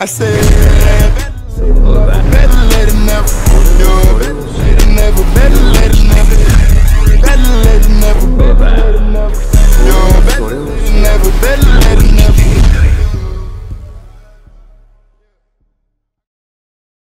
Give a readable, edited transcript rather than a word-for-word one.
I said, better late than never. Better late than never. Better late than never. Better late than never. Better late than never.